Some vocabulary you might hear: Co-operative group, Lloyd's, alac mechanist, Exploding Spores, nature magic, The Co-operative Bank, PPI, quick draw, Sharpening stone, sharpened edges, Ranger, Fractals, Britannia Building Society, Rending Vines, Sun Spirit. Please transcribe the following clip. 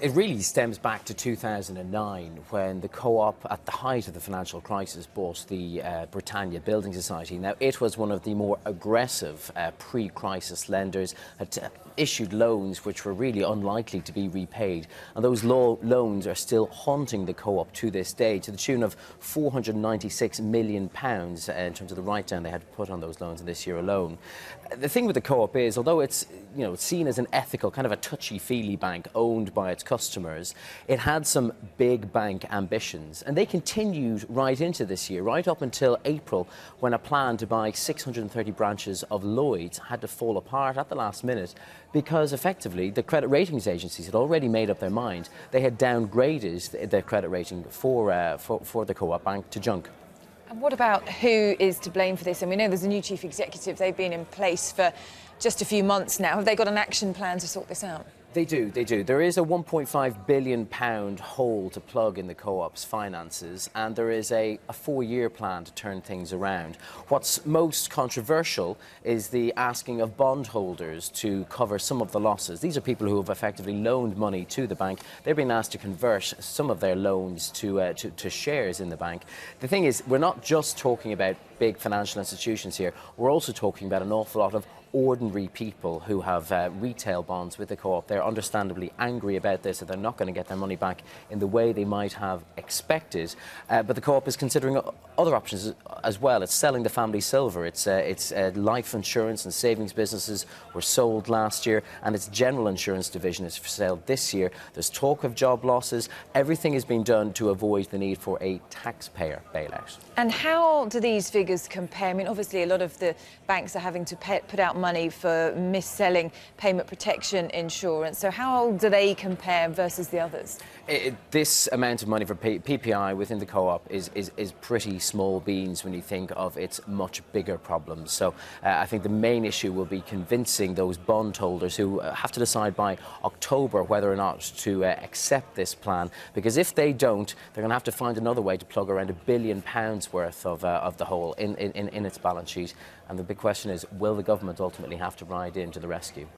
It really stems back to 2009 when the Co-op, at the height of the financial crisis, bought the Britannia Building Society. Now, it was one of the more aggressive pre-crisis lenders, had issued loans which were really unlikely to be repaid. And those loans are still haunting the Co-op to this day, to the tune of £496 million in terms of the write-down they had to put on those loans this year alone. The thing with the Co-op is, although it's, you know, seen as an ethical, kind of a touchy-feely bank owned by its customers, it had some big bank ambitions, and they continued right into this year, right up until April, when a plan to buy 630 branches of Lloyd's had to fall apart at the last minute because effectively the credit ratings agencies had already made up their mind. They had downgraded their credit rating for the Co-op Bank to junk. And what about who is to blame for this? And we know there's a new chief executive. They've been in place for just a few months now. Have they got an action plan to sort this out? They do, they do. There is a £1.5 billion hole to plug in the Co-op's finances, and there is a four-year plan to turn things around. What's most controversial is the asking of bondholders to cover some of the losses. These are people who have effectively loaned money to the bank. They've been asked to convert some of their loans to shares in the bank. The thing is, we're not just talking about big financial institutions here. We're also talking about an awful lot of ordinary people who have retail bonds with the Co-op. They're understandably angry about this, that they're not going to get their money back in the way they might have expected. But the Co-op is considering other options as well. It's selling the family silver. Its life insurance and savings businesses were sold last year, and its general insurance division is for sale this year. There's talk of job losses. Everything is being done to avoid the need for a taxpayer bailout. And how do these figures compare? I mean, obviously, a lot of the banks are having to put out money for mis-selling payment protection insurance. So how do they compare versus the others? This amount of money for PPI within the Co-op is pretty small beans when you think of its much bigger problems. So I think the main issue will be convincing those bondholders who have to decide by October whether or not to accept this plan, because if they don't, they're going to have to find another way to plug around £1 billion worth of the hole in its balance sheet. And the big question is, will the government ultimately have to ride in to the rescue?